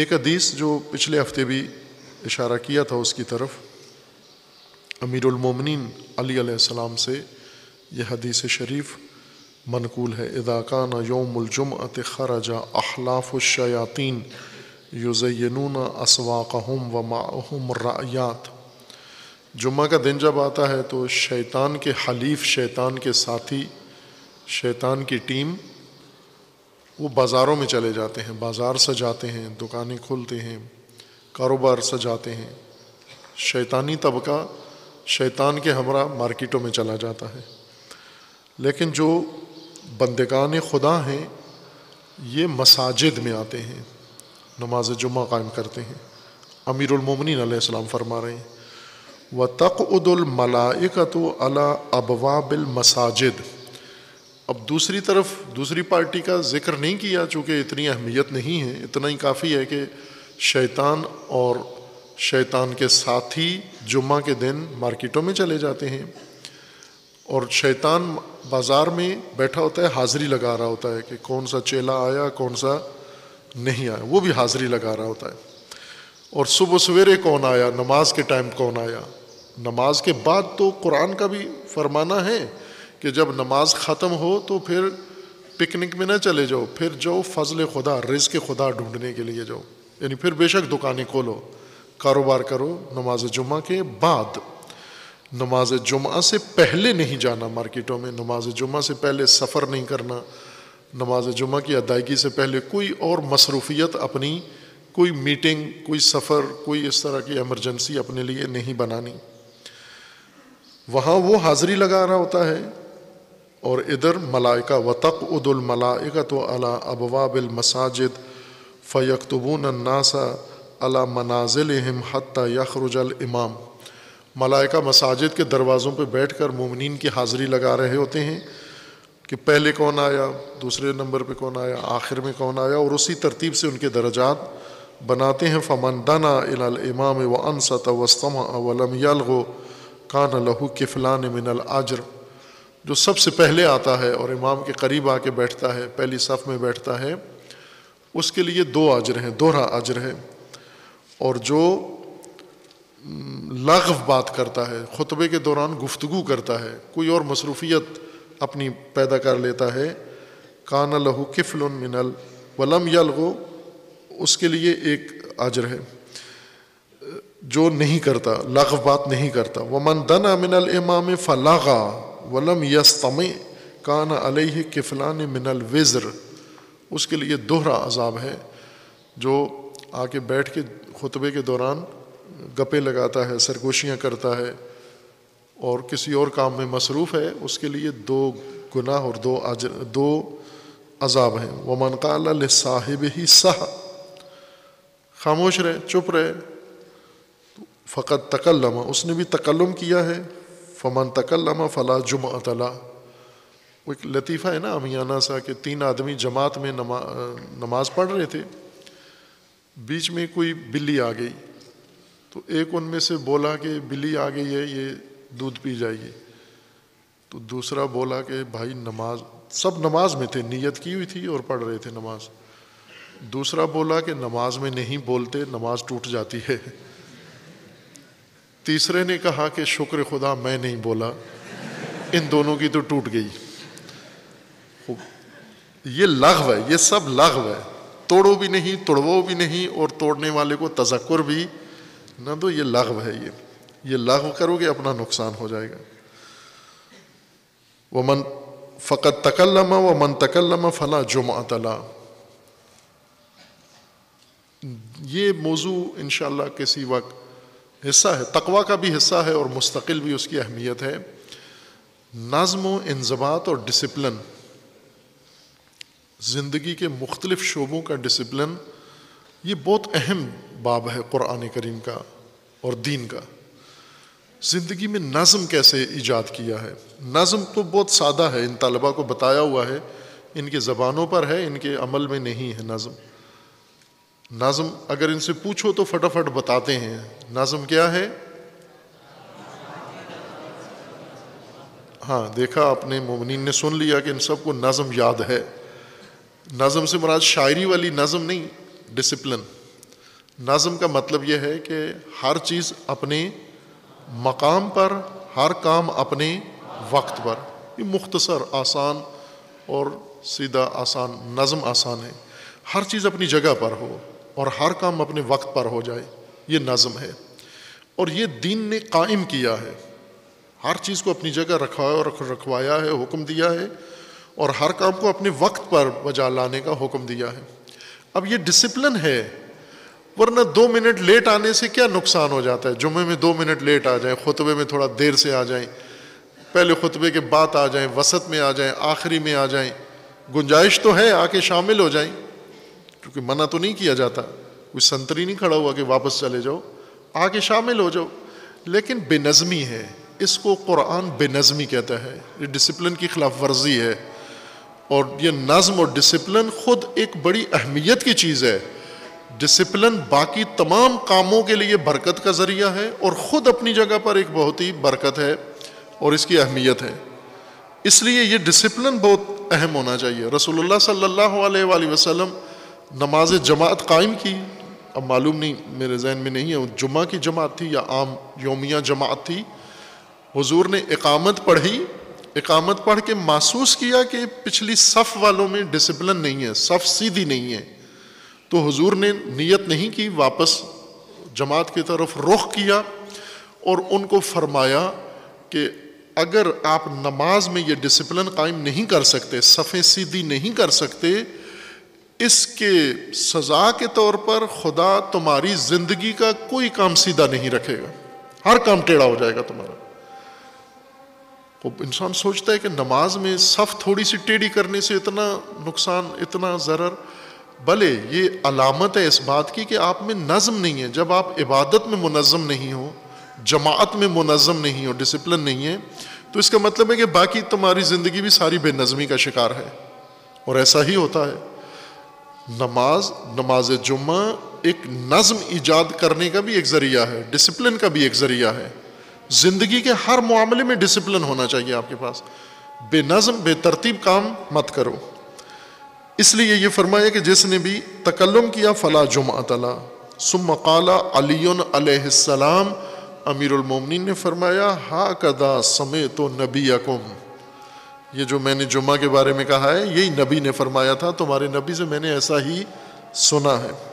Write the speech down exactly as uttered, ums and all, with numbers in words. एक हदीस जो पिछले हफ्ते भी इशारा किया था उसकी तरफ, अमीरुल मोमिनीन अली अलैहिस्सलाम से यह हदीस शरीफ मनकूल है। इदा काना यौमुल जुमअति खरजा अहलाफुश शयातीन युज़य्यनूना अस्वाक़हुम व माअहुम रायात। जुम्मा का दिन जब आता है तो शैतान के हलीफ, शैतान के साथी, शैतान की टीम, वो बाज़ारों में चले जाते हैं, बाज़ार सजाते हैं, दुकानें खोलते हैं, कारोबार सजाते हैं। शैतानी तबका शैतान के हमरा मार्केटों में चला जाता है। लेकिन जो बंदगान खुदा हैं ये मसाजिद में आते हैं, नमाज जुम्मा कायम करते हैं। अमीरुल मोमिनीन अलैहिस्सलाम फरमा रहे हैं व तक़उदुल मलाइकतु अला अबवाबिल मसाजिद। अब दूसरी तरफ दूसरी पार्टी का ज़िक्र नहीं किया चूँकि इतनी अहमियत नहीं है, इतना ही काफ़ी है कि शैतान और शैतान के साथी जुम्मा के दिन मार्केटों में चले जाते हैं और शैतान बाज़ार में बैठा होता है, हाज़री लगा रहा होता है कि कौन सा चेला आया कौन सा नहीं आया, वो भी हाज़री लगा रहा होता है। और सुबह सवेरे कौन आया, नमाज के टाइम कौन आया। नमाज के बाद तो कुरान का भी फरमाना है कि जब नमाज ख़त्म हो तो फिर पिकनिक में ना चले जाओ, फिर जाओ फजल खुदा, रिज़्क़ खुदा ढूंढने के लिए जाओ, यानी फिर बेशक दुकानें खोलो, कारोबार करो, नमाज जुम्मा के बाद। नमाज जुम्मा से पहले नहीं जाना मार्केटों में, नमाज जुम्मा से पहले सफ़र नहीं करना, नमाज जुम्मा की अदायगी से पहले कोई और मसरूफियत अपनी, कोई मीटिंग, कोई सफ़र, कोई इस तरह की एमरजेंसी अपने लिए नहीं बनानी। वहाँ वो हाज़री लगा रहा होता है और इधर मलाइका व तक़उदुल मलाइकतु अला अबवाबिल मसाजिद फ़यक्तबून अन्नासा अला मनाज़िलिहिम हत्ता यख़रुजल इमाम। मलाइका मसाजिद के दरवाज़ों पर बैठ कर मोमिनीन की हाज़री लगा रहे होते हैं कि पहले कौन आया, दूसरे नंबर पे कौन आया, आखिर में कौन आया, और उसी तरतीब से उनके दर्जात बनाते हैं। फ़मन दना इलल इमाम व अनसत वस्तमा वलम यलगो कान लहू किफ़लान मिनल अज्र। जो सबसे पहले आता है और इमाम के करीब आके बैठता है, पहली सफ़ में बैठता है, उसके लिए दो अज्र हैं, दोहरा अज्र है। और जो लग़व बात करता है, खुतबे के दौरान गुफ्तगू करता है, कोई और मसरूफियत अपनी पैदा कर लेता है, कान लहू किफ़लुन मिनल वलम यलगो, उसके लिए एक अजर है। जो नहीं करता, लग़व बात नहीं करता। वमन दना मिनल इमाम फलागा वलम यस्तमे कान अलैहि किफ़लान मिनल विज़्र, उसके लिए दोहरा अजाब है। जो आके बैठ के खुतबे के दौरान गप्पे लगाता है, सरगोशियाँ करता है और किसी और काम में मसरूफ़ है, उसके लिए दो गुनाह और दो अज दो अजाब हैं। वमन क़ाल लिसाहिब ही सह, खामोश रहे, चुप रहे, फ़क़द तकल्लम, उसने भी तकल्लुम किया है। फ़मन तकल्लम फ़ला जुम्अत लहू। एक लतीफ़ा है ना अमियाना सा कि तीन आदमी जमात में नमा, नमाज पढ़ रहे थे, बीच में कोई बिल्ली आ गई तो एक उनमें से बोला कि बिल्ली आ गई है, ये दूध पी जाइए। तो दूसरा बोला कि भाई नमाज, सब नमाज में थे, नियत की हुई थी और पढ़ रहे थे नमाज। दूसरा बोला कि नमाज में नहीं बोलते, नमाज टूट जाती है। तीसरे ने कहा कि शुक्र खुदा मैं नहीं बोला, इन दोनों की तो टूट गई। ये लग़व है, ये सब लग़व है, तोड़ो भी नहीं, तोड़वो भी नहीं और तोड़ने वाले को तज़क्कुर भी ना दो, ये लग़व है। ये ये लागू करोगे अपना नुकसान हो जाएगा। व मन फ़क़द तकल्लम व मन तकल्लम फ़ला जुम्अत लहू। ये मौजू इंशाअल्लाह किसी वक्त हिस्सा है, तक़वा का भी हिस्सा है और मुस्तकिल भी उसकी अहमियत है। नज़्म, इंज़िबात और डिसिप्लिन, ज़िंदगी के मुख्तलिफ़ शोबों का डिसिप्लिन, ये बहुत अहम बाब है क़ुरान करीम का और दीन का। ज़िंदगी में नज़म कैसे ईजाद किया है। नज़म तो बहुत सादा है, इन तलबा को बताया हुआ है, इनके ज़बानों पर है, इनके अमल में नहीं है नज़म। नज़म अगर इनसे पूछो तो फटाफट बताते हैं नज़म क्या है। हाँ, देखा आपने, मोमिनीन ने सुन लिया कि इन सबको नज़म याद है। नज़म से मुराद शायरी वाली नज़म नहीं, डिसिप्लिन, नज़म का मतलब यह है कि हर चीज़ अपने मकाम पर, हर काम अपने वक्त पर। ये मुख्तसर आसान और सीधा आसान नज़म आसान है। हर चीज़ अपनी जगह पर हो और हर काम अपने वक्त पर हो जाए, ये नज़म है। और ये दीन ने कायम किया है, हर चीज़ को अपनी जगह रखा रख रखवाया है, हुक्म दिया है और हर काम को अपने वक्त पर बजा लाने का हुक्म दिया है। अब ये डिसिप्लिन है, वरना दो मिनट लेट आने से क्या नुकसान हो जाता है। जुम्मे में दो मिनट लेट आ जाएं, खुतबे में थोड़ा देर से आ जाएं, पहले खुतबे के बाद आ जाएं, वसत में आ जाएं, आखिरी में आ जाएं। गुंजाइश तो है, आके शामिल हो जाएं, क्योंकि मना तो नहीं किया जाता। कोई संतरी नहीं खड़ा हुआ कि वापस चले जाओ, आके शामिल हो जाओ। लेकिन बेनज़मी है, इसको कुरान बेनज़मी कहता है। ये डिसिप्लिन की खिलाफ वर्जी है। और ये नज़म और डिसिप्लिन ख़ुद एक बड़ी अहमियत की चीज़ है। डिसिप्लिन बाकी तमाम कामों के लिए बरकत का ज़रिया है और ख़ुद अपनी जगह पर एक बहुत ही बरकत है और इसकी अहमियत है। इसलिए ये डिसिप्लिन बहुत अहम होना चाहिए। रसूलुल्लाह सल्लल्लाहु अलैहि वसल्लम नमाज जमात कायम की। अब मालूम नहीं, मेरे जहन में नहीं है, जुम्मा की जमात थी या आम योमिया जमात थी। हुजूर ने इकामत पढ़ी, इकामत पढ़ के महसूस किया कि पिछली सफ़ वालों में डिसिप्लिन नहीं है, सफ़ सीधी नहीं है। तो हुजूर ने नियत नहीं की, वापस जमात की तरफ रुख किया और उनको फरमाया कि अगर आप नमाज में ये डिसिप्लिन कायम नहीं कर सकते, सफ़ें सीधी नहीं कर सकते, इसके सज़ा के तौर पर खुदा तुम्हारी ज़िंदगी का कोई काम सीधा नहीं रखेगा, हर काम टेढ़ा हो जाएगा तुम्हारा। तो इंसान सोचता है कि नमाज में सफ़ थोड़ी सी टेढ़ी करने से इतना नुकसान, इतना ज़रर। भले ये अलामत है इस बात की कि आप में नज़म नहीं है। जब आप इबादत में मुनज़म नहीं हो, जमात में मुनज़म नहीं हो, डिसिप्लिन नहीं है, तो इसका मतलब है कि बाकी तुम्हारी ज़िंदगी भी सारी बेनज़मी का शिकार है। और ऐसा ही होता है। नमाज, नमाज जुम्मा एक नज़म ईजाद करने का भी एक ज़रिया है, डिसिप्लिन का भी एक ज़रिया है। ज़िंदगी के हर मामले में डिसिप्लिन होना चाहिए आपके पास। बेनज़म बेतरतीब काम मत करो। इसलिए ये फरमाया कि जिसने भी तकल्लुम किया फ़ला जुमात अला। सुम्मा क़ाला अलीयुन अलैहिस्सलाम, अमीरुल मोमिनीन ने फरमाया हाकदा समेतो नबीयकुम। ये जो मैंने जुम्मा के बारे में कहा है, यही नबी ने फरमाया था, तुम्हारे नबी से मैंने ऐसा ही सुना है।